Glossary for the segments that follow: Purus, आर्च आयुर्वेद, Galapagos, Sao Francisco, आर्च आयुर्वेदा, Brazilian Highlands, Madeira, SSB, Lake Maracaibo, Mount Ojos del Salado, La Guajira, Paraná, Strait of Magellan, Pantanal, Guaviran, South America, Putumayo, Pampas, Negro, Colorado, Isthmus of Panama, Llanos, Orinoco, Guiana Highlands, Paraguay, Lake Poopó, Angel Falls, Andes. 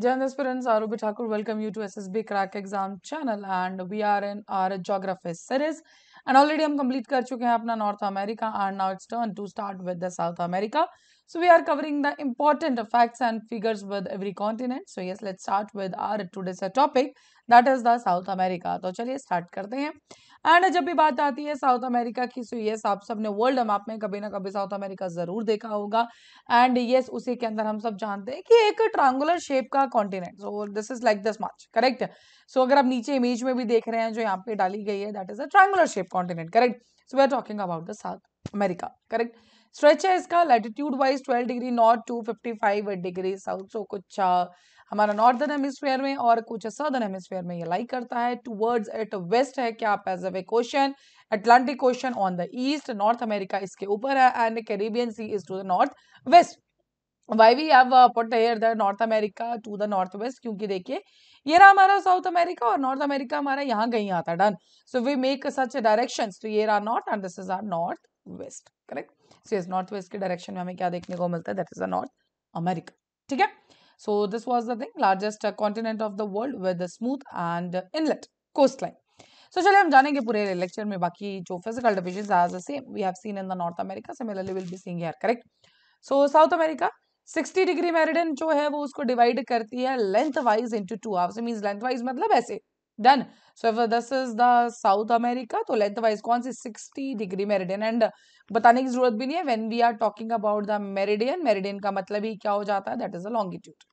Journalist Arubi Thakur, welcome you to SSB Crack Exam channel, and we are in our Geography series, and already हम complete कर चुके हैं अपना North America, and now it's turn to start with the South America. So we are covering the important facts and figures with every continent. So yes, let's start with our today's topic, that is the South America. तो चलिए start करते हैं. And जब भी बात आती है south America की, so yes, आप सब ने वर्ल्ड मैप में कभी ना कभी साउथ अमेरिका जरूर देखा होगा. एंड yes, उसी के अंदर हम सब जानते हैं कि एक ट्रायंगुलर शेप का continent, so this is like this much, correct. So अगर आप नीचे इमेज में भी देख रहे हैं जो यहाँ पे डाली गई है, that is a triangular shape continent, correct. So we are talking about the south America, correct. Stretch है इसका latitude wise 12 degree north to 55 degree south. So कुछ हमारा नॉर्दर्न हेमिस्फीयर में और कुछ सदर्न हेमिस्फीयर में ये लाई करता है. टूवर्ड्स एट वेस्ट है क्या Pacific ocean, Atlantic ocean on the east, North America इसके ऊपर है, and Caribbean C is to the north west. Why we have put here the North America to the north west, क्योंकि देखिए ये रहा हमारा साउथ अमेरिका और North America हमारा यहाँ कहीं आता है, done. So we make such directions, तो ये रहा north and this is our north west, correct. So इस नॉर्थ वेस्ट के डायरेक्शन में हमें क्या देखने को मिलता है, that is the North America, ठीक है. So this was the thing, largest continent of the world with a smooth and inlet coastline. So चलिए हम जानेंगे पूरे लेक्चर में बाकी जो physical divisions as the same we have seen in the North America, similarly we'll be seeing here, correct. So South America 60 degree meridian जो है वो उसको डिवाइड करती है length wise into two half, means length wise मतलब ऐसे, done. So if this is the south America तो length wise कौन सी, 60 डिग्री मेरिडियन. एंड बताने की जरूरत भी नहीं है, when we are talking about the meridian, meridian का मतलब ही क्या हो जाता है, that is the longitude,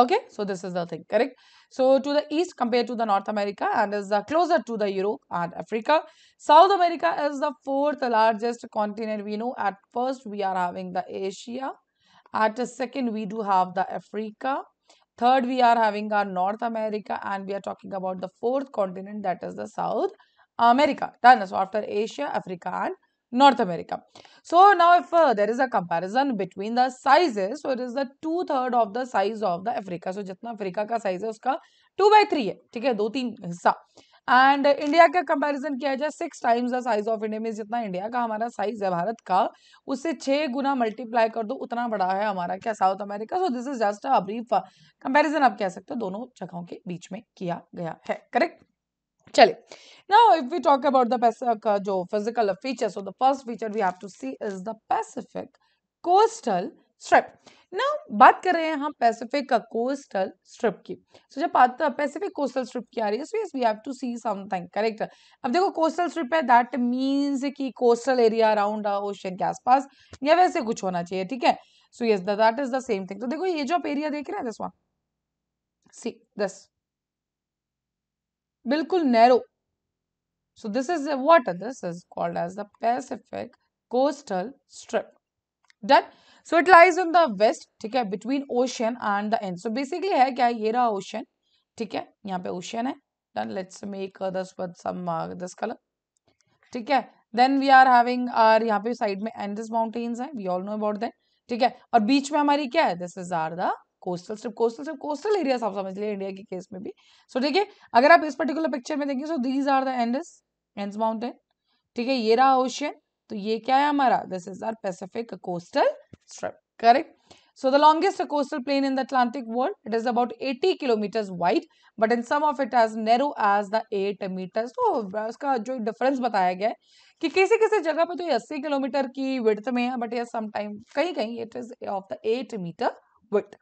okay. So this is the thing, correct. So to the east compared to the North America and is closer to the Europe and Africa. South America is the fourth largest continent we know. At first we are having the Asia, at second we do have the Africa, third we are having our North America, and we are talking about the fourth continent, that is the South America, done. So after Asia, Africa and North America. So now if there is a comparison between the sizes, so it is the 2/3 of the size of the Africa. So जितना Africa का size है उसका 2/3 है, ठीक है, 2-3 हिस्सा. And India का comparison किया जाए 6 times the size of India, में जितना इंडिया का हमारा साइज है भारत का उससे 6 गुना मल्टीप्लाई कर दो, उतना बड़ा है हमारा क्या South America. So this is just a brief comparison आप कह सकते हो दोनों जगहों के बीच में किया गया है, करेक्ट. चलिए now if we talk about the Pacific जो physical feature, so the first feature we have to see is the Pacific coastal strip. Now बात कर रहे हैं हम पैसिफिक कोस्टल स्ट्रिप की. सो जब बात पैसिफिक कोस्टल स्ट्रिप की आ रही है, so yes we have to see something, correct. अब देखो कोस्टल स्ट्रिप है, दैट मीन्स कि कोस्टल एरिया अराउंड ओशन के आसपास या वैसे कुछ होना चाहिए, ठीक है. So yes that is the same thing. तो देखो ये जो आप एरिया देख रहे हैं, दिस वन सी दिस बिल्कुल narrow. So this is what this is called as the Pacific coastal strip, done. So it lies in the west, ठीक है, between ocean and the Andes. So basically है क्या, ये रहा ocean, ठीक है, यहाँ पे ओशन है, done. Let's make this with some this colour, ठीक है. Then we are having our यहाँ पे साइड में एंडस माउंटेन्स है, we all know about that, ठीक है. और बीच में हमारी क्या है, this is are the coastal strip. Coastal strip coastal area आप समझ लिए इंडिया के केस में भी. सो ठीक है, अगर आप इस पर्टिकुलर पिक्चर में देखें, so these are the Andes Andes mountain, ठीक है, ये रहा ओशन, तो ये क्या है हमारा, this is our Pacific coastal strip, correct. So the longest coastal plain in the Atlantic world, it is about 80 kilometres wide, but in some of it as narrow as the 8 metres. तो उसका जो difference बताया गया है कि किसी किसी जगह पे तो ये 80 किलोमीटर की विड्थ में है, बट ये समटाइम कहीं कहीं it is of the 8 metre width.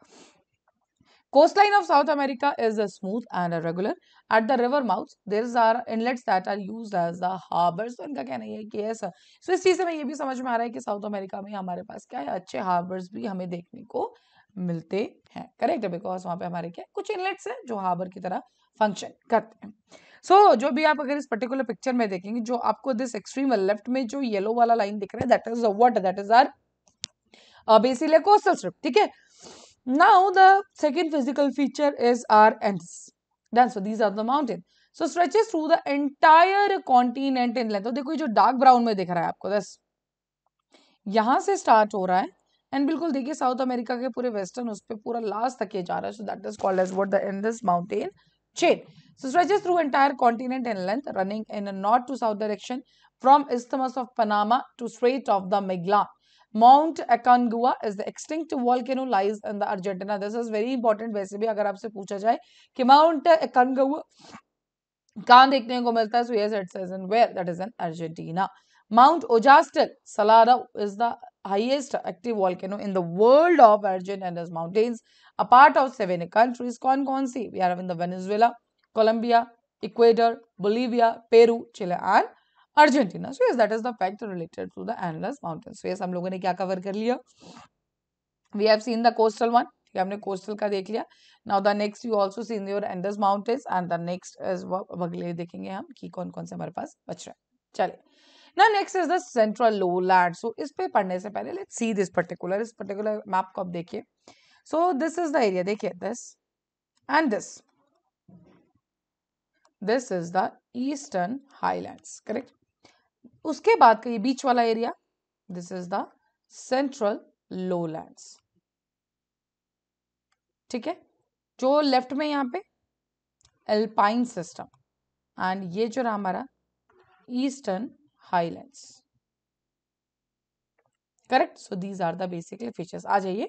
Coastline of South America is smooth and regular. At the river mouths, there are inlets that are used as the harbors. So इनका कहना है कि ऐसा. So इस चीज से मैं ये भी समझ में आ रहा है कि साउथ अमेरिका में हमारे पास क्या है, अच्छे हार्बर्स भी हमें देखने को मिलते हैं, करेक्ट. बिकॉज वहाँ पे हमारे क्या कुछ इनलेट्स हैं जो हार्बर की तरह फंक्शन करते हैं. सो जो भी आप अगर इस पर्टिकुलर पिक्चर में देखेंगे, जो आपको दिस एक्सट्रीम लेफ्ट में जो येलो वाला लाइन दिख रहा है, that is what, that is our basically coastal strip, ठीक है. Now the second physical feature is our Andes. Done. So these are the mountains. So stretches through the entire continent in length. तो देखो ये जो dark brown में दिख रहा है आपको, दस यहाँ से start हो रहा है and बिल्कुल देखिए South America के पूरे western उस पे पूरा last तक ये जा रहा है. So that is called as what the Andes mountain chain. So stretches through entire continent in length, running in a north to south direction from Isthmus of Panama to Strait of the Magellan. Mount Aconcagua is the extinct volcano, lies in the Argentina. This is very important. वैसे भी अगर आपसे पूछा जाए कि Mount Aconcagua कहाँ देखने को मिलता है, so yes, it says in where, that is in Argentina. Mount Ojos del Salado is the highest active volcano in the world of Argentina's mountains, a part of 7 countries. कौन-कौन सी? We are in the Venezuela, Colombia, Ecuador, Bolivia, Peru, Chile and Argentina. So yes, that is the fact related to the Andes Mountains. So yes, हम लोगों ने क्या cover कर लिया? We have seen the coastal one. ठीक है, हमने coastal का देख लिया. Now the next you also seen your Andes Mountains and the next is अगले देखेंगे हम कि कौन-कौन से हमारे पास बच रहे हैं. चलिए. Now next is the central lowland. So इस पे पढ़ने से पहले let's see this particular. इस particular map को आप देखिए. So this is the area. देखिए this and this. This is the Eastern Highlands, correct? उसके बाद का ये बीच वाला area, this is the Central Lowlands, ठीक है? जो लेफ्ट में यहाँ पे Alpine System, and ये जो रहा हमारा Eastern Highlands, correct? So these are the basically features. आ जाइए.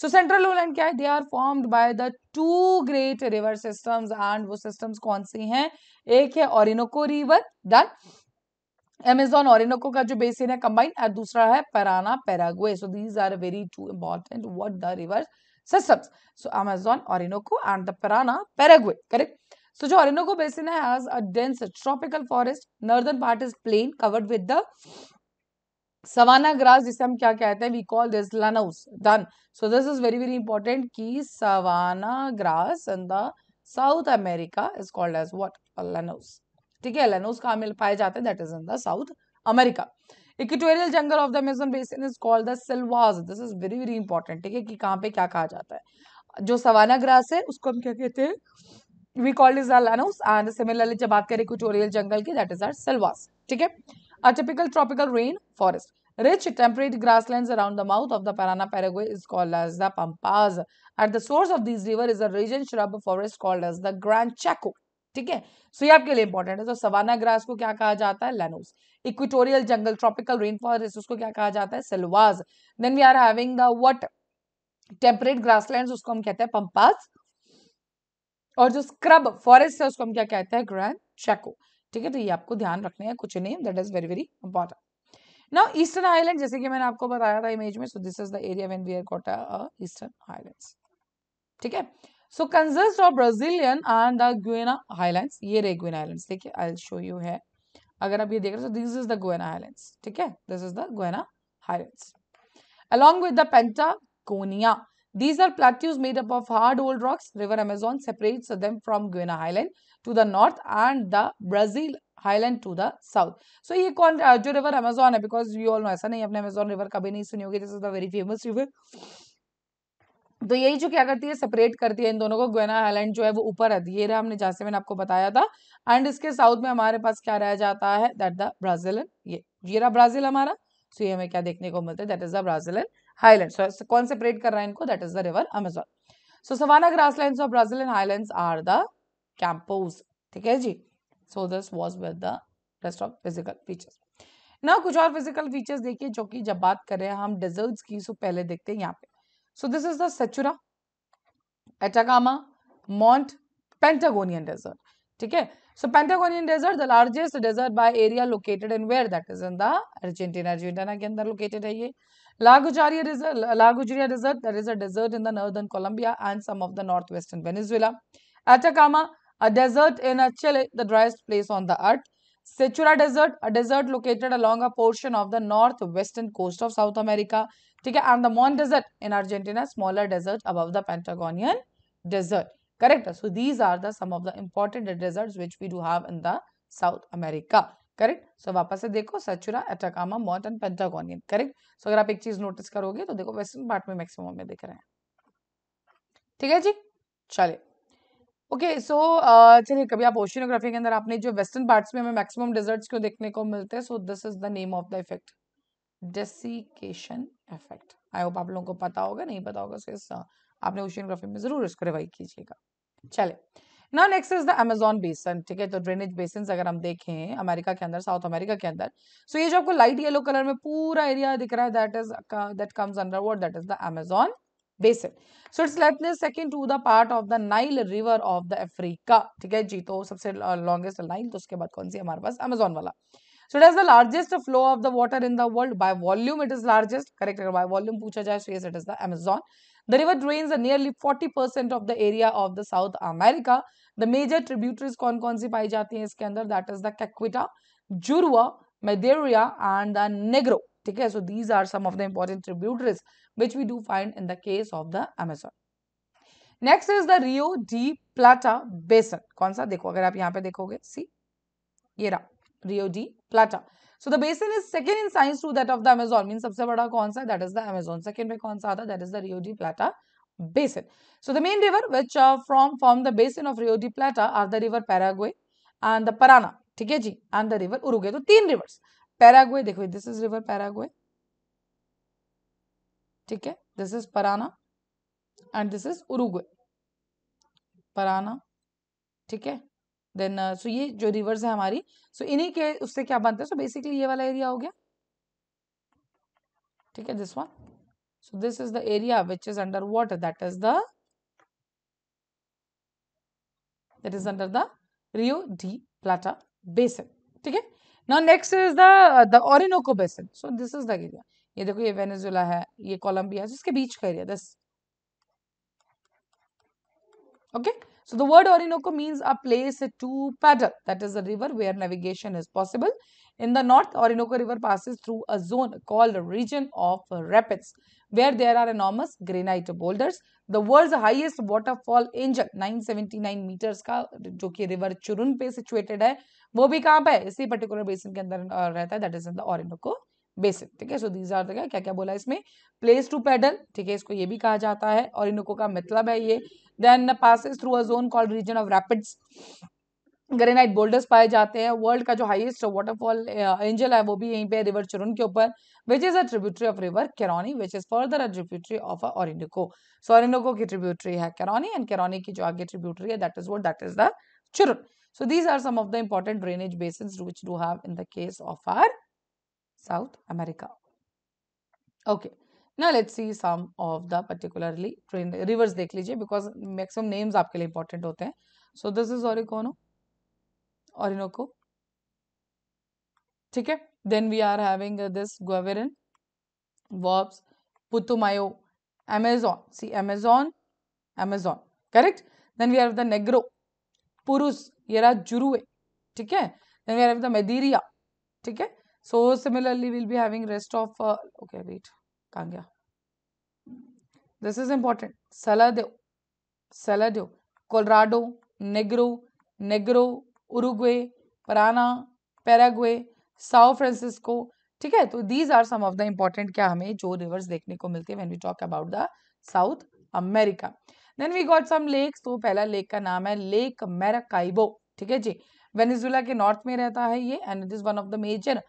So Central Lowland क्या है? They are formed by the two great river systems, and वो systems कौन सी हैं? एक है Orinoco River, that Amazon Orinoco का जो बेसिन है कंबाइन, और दूसरा है Paraná Paraguay. So these are very two important what the river systems. So Amazon Orinoco and the Paraná Paraguay, correct? So जो Orinoco basin है has a dense tropical forest. Northern part is plain covered with the savanna grass, जिसे हम क्या कहते हैं, we call this लनोस done. So this is very very important कि savanna grass in the south America is called as what, लनोस. ठीक है, llanos कहाँ मिल पाए जाते हैं, that is in the south America. Equatorial jungle of the Amazon basin is called the selvas. This is very very important. ठीक है, कि कहाँ पे क्या कहा जाता है, जो सवाना ग्रास है उसको हम क्या कहते हैं, we called is llanos, and similarly जब बात करें इक्वेटोरियल जंगल की, दैट इज आवर सेल्वास. ठीक है, a typical tropical rain forest, rich temperate grasslands around the mouth of the Paraná Paraguay is called as the Pampas. At the source of these river is a region shrub forest called as the Gran Chaco. ठीक है, so ये आपके लिए important है. तो savanna grass को क्या कहा जाता है, लैनोस. इक्वेटोरियल जंगल tropical rain forest उसको क्या कहा जाता है, Selvas. Then we are having the what, temperate grasslands, उसको हम कहते हैं Pampas, और जो scrub forest है उसको हम क्या कहते हैं, Gran Chaco. ठीक है, तो ये आपको ध्यान रखने हैं कुछ name, that is very very important. Now eastern island, जैसे कि मैंने आपको बताया था इमेज में, so this is the area when we are caught eastern islands. ठीक है, so consist of Brazilian and the Guiana highlands. ये रे गुयाना हाइलैंड्स, देखिए आई विल शो यू है, अगर आप ये देख रहे हो, this is the Guiana highlands. ठीक है, this is the Guiana highlands along with the Patagonia. These are plateaus made up of hard old rocks. River Amazon separates them from Guiana Highland to the north and the Brazil Highland to the south. So ये कौन जो river Amazon है, because you all know, ऐसा नहीं अपने Amazon river कभी नहीं सुनी होगी, this is the very famous river. तो यही जो क्या करती है, सेपरेट करती है इन दोनों को. गुयाना हाइलैंड जो है वो ऊपर है, ये रहा हमने, जैसे मैंने आपको बताया था, एंड इसके साउथ में हमारे पास क्या रह जाता है, दैट द ब्राजीलियन, ये रहा ब्राजील हमारा. सो ये हमें क्या देखने को मिलता है, that is the Brazilian Highlands. So कौन सेपरेट कर रहा है इनको, that is the river Amazon. So savanna grasslands of Brazilian highlands are the campos. ठीक है जी. So this was with the rest of physical features. Now कुछ और physical features देखिए, जो कि जब बात कर रहे हैं हम deserts की, सो पहले देखते हैं यहाँ पे. So this is the Sechura, Atacama, Mount Patagonian Desert. ठीक है. So Patagonian Desert, the largest desert by area located in where? That is in the Argentina. Argentina के अंदर located है ये. La Guajira Desert, that is a desert in the northern Colombia and some of the northwestern Venezuela. Atacama, a desert in Chile, the driest place on the earth. Sechura Desert, a desert located along a portion of the northwestern coast of South America. ठीक है, and the Mount Desert in Argentina, smaller desert above the Patagonian Desert. Correct. So these are the some of the important deserts which we do have in the South America. Correct. So वापस से देखो, Sechura, Atacama, Monte and Patagonian. Correct. So अगर आप एक चीज notice करोगे तो देखो वेस्टर्न पार्ट में मैक्सिमम में दिख रहे हैं. ठीक है जी. चलिए, ओके. सो चलिए, कभी आप ओशियोग्राफी के अंदर आपने जो वेस्टर्न पार्ट्स में हमें मैक्सिमम डेजर्ट्स क्यों देखने को मिलते हैं, so this is the name of the effect, desiccation effect. I hope आप लोगों को पता होगा, नहीं पता होगा सो आपने ओशियोग्राफी में जरूर इसको रिवाइज कीजिएगा. चलिए, now next is the Amazon basin, ठीक है। तो ड्रेनेज बेसिन अगर हम देखें अमेरिका के अंदर, साउथ अमेरिका के अंदर, सो ये जो आपको लाइट येलो कलर में पूरा एरिया दिख रहा है, that comes under what, that is the Amazon basin. So it's lightly second to the part of the Nile river of the Africa, ठीक है जी। तो सबसे लॉन्गेस्ट नाइल, तो उसके बाद कौन सी है हमारे पास, अमेजॉन वाला। So it has the largest flow of the water in the world by volume. It is largest, correct? By volume पूछा जाए, so yes, it is the Amazon. The river drains nearly 40% of the area of the South America. The major tributaries कौन-कौन सी पाई जाती हैं इसके अंदर? That is the Caquetá, Jurua, Madeira, and the Negro. ठीक है, so these are some of the important tributaries which we do find in the case of the Amazon. Next is the Rio de Plata basin. कौन सा? देखो, अगर आप यहाँ पे देखोगे, see, ये रहा Rio de Plata. So the basin is second in size to that of the Amazon. Means सबसे बड़ा कौन सा? That is the Amazon. Second में कौन सा आता? That is the Rio de Plata basin. So the main river which form the basin of Rio de Plata are the river Paraguay and the Paraná. ठीक है जी, and the river Uruguay. तो तीन rivers. Paraguay देखो, this is river Paraguay. ठीक है, this is Paraná and this is Uruguay. Paraná, ठीक है। Then so ये जो रिवर्स है हमारी, सो इन्हीं के उससे क्या बनता है, सो बेसिकली ये वाला एरिया हो गया, ठीक है, this one. So this is the area which is under water, that is under the Rio de Plata basin, ठीक है। Now next is the Orinoco basin. So this is the area, ये देखो, ये Venezuela है, ये Colombia है, इसके बीच का area, this, okay. So the word Orinoco means a place to paddle. That is a river where navigation is possible. In the north, Orinoco River passes through a zone called region of rapids, where there are enormous granite boulders. The world's highest waterfall, Angel, 979 meters का जो कि river Churun पे situated है, वो भी कहाँ पे है? इसी particular basin के अंदर रहता है. That is in the Orinoco basin, ठीक है। सो दीज आर द, क्या क्या बोला इसमें, प्लेस टू पेडल, ठीक है, इसको ये भी कहा जाता है, और इनोको का मतलब है ये। Then passes through a zone called region of rapids, granite boulders पाए जाते हैं। वर्ल्ड का जो हाईएस्ट वाटरफॉल एंजल है वो भी यहीं पे, रिवर चुरुन के ऊपर, which is a tributary of river Caroni, which is further a tributary of Orinoco. So Orinoco की ट्रिब्यूटरी है कैरोनी, एंड कैरोनी की जो आगे ट्रिब्यूटरी है that is what, that is the Churun. So these are some of the important drainage basins which do have in the case of our South America. Okay, now let's see some of the particularly rivers देख लीजिए, because maximum names आपके लिए important होते हैं। So this is Orinoco, ठीक है। Then we are having this Guaviran, Wasp, Putumayo, Amazon, see Amazon, Amazon, correct? Then we have the Negro, Purus, ये रहा Jurue, ठीक है। Then we have the Madeira, ठीक है। So similarly we'll be having rest of okay, wait, कहाँ गया, this is important, Salado, Colorado, Negro, Uruguay, Paraná, Paraguay, Sao Francisco, ठीक है। तो these are some of the important क्या हमें जो rivers देखने को मिलते हैं when we talk about the South America. Then we got some lakes, तो पहला lake का नाम है Lake Maracaibo, ठीक है जी, वेनेजुएला के नॉर्थ में रहता है ये, and it is one of the major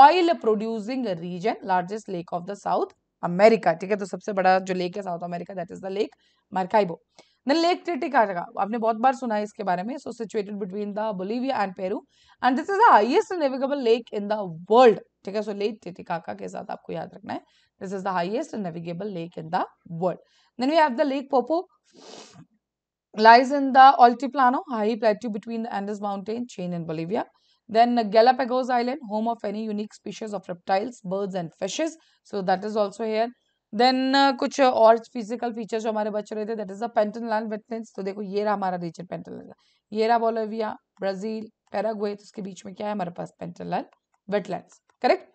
oil producing region, largest lake of the south America, ठीक है। तो सबसे बड़ा जो लेक है south America, that is the lake Maracaibo. Then lake Titicaca, आपने बहुत बार सुना है इसके बारे में, so situated between the Bolivia and Peru, and this is the highest navigable lake in the world, ठीक है। सो लेक टिटिकाका के साथ आपको याद रखना है, this is the highest navigable lake in the world. Then we have the lake Poopo, lies in the Altiplano, high plateau between the Andes mountain chain and Bolivia. Then Galapagos Island, home of any unique species of reptiles, birds and fishes, so that is also here. Then कुछ और physical features जो हमारे बच रहे थे, that is the Pantanal wetlands, तो देखो ये रहा हमारा region Pantanal, ये रहा बोलिविया, ब्राजील, पैराग्वे, तो उसके बीच में क्या है हमारे पास, Pantanal wetlands, correct?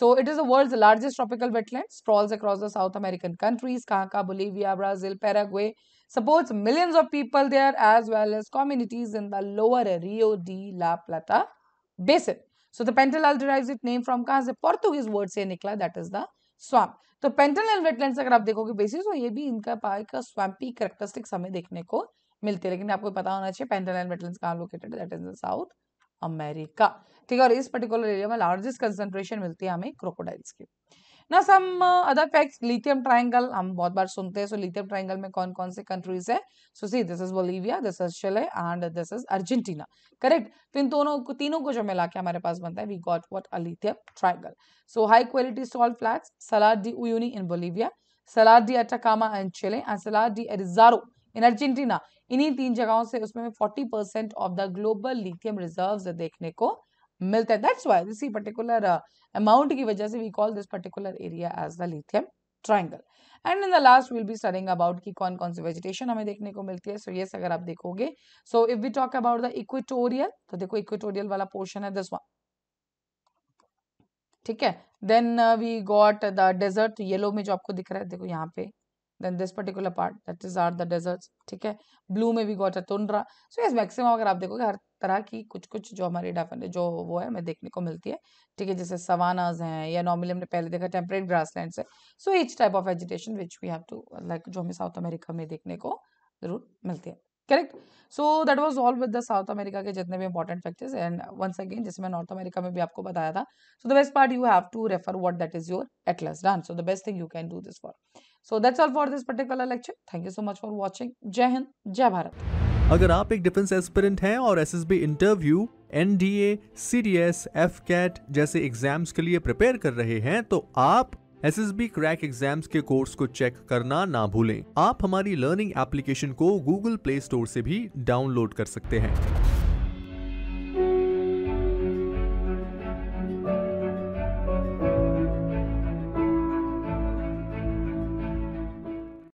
So it is the world's largest tropical wetland, sprawls across the South American countries, कहाँ कहाँ, Bolivia, Brazil, Paraguay, supports millions of people there as well as communities in the lower Rio de la Plata basin. So the Pantanal derives its name from कहाँ से, Portuguese word से निकला, that is the swamp. तो Pantanal wetlands अगर आप देखोगे basis, तो ये भी इनका पार्क का swampy characteristics हमें देखने को मिलते हैं, लेकिन आपको पता होना चाहिए Pantanal wetlands कहाँ located है, that is the South America, ठीक है। और इस पर्टिकुलर एरिया में लार्जेस्ट कंसंट्रेशन मिलती है हमें क्रोकोडाइल्स की। ना some other facts. Lithium triangle हम बहुत बार सुनते हैं. सो लिथियम ट्राइंगल में कौन कौन से कंट्रीज है. So see this is Bolivia, this is Chile and this is Argentina. Correct. तो इन दोनों को तीनों को जो मिला के हमारे पास बनता है we got what a lithium triangle. So high quality salt flats Salar de Uyuni in Bolivia, Salar de Atacama and Chile and Salar de Arizaro in Argentina. इन्हीं तीन जगहों से उसमें 40% of the global lithium reserves देखने को मिलते हैं. That's why इसी पर्टिकुलर अमाउंट की वजह से we call this particular area as the lithium triangle. And in the last will be studying about की कौन कौन सी वेजिटेशन हमें देखने को मिलती है. सो यस अगर आप देखोगे so if we talk about the equatorial तो देखो इक्वेटोरियल वाला पोर्शन है दिस वन. ठीक है. Then we got the desert yellow में जो आपको दिख रहा है देखो यहाँ पे. Then this particular part that is are the deserts. ठीक है. Blue में भी got a tundra. So yes maximum अगर आप देखोगे हर तरह की कुछ कुछ जो हमारी डेफिनेशन जो वो है हमें देखने को मिलती है. ठीक है. जैसे सवानाज हैं या नॉर्मली हमने पहले देखा टेम्परेट ग्रासलैंड्स है. So each type of vegetation which we have to like जो हमें साउथ अमेरिका में देखने को जरूर मिलती है. Correct. So that was all with the south America के जितने भी important factors. And once again जैसे मैं नॉर्थ अमेरिका में भी आपको बताया था so the best part you have to refer what that is your atlas done. So the best thing you can do this for. So that's all for this particular lecture. Thank you so much for watching. जय हिंद जय भारत. अगर आप एक defence aspirant हैं और SSB interview, NDA, CDS, FCAT जैसे exams के लिए प्रिपेयर कर रहे हैं तो आप SSB क्रैक एग्जाम्स के कोर्स को चेक करना ना भूलें. आप हमारी लर्निंग एप्लीकेशन को Google Play Store से भी डाउनलोड कर सकते हैं.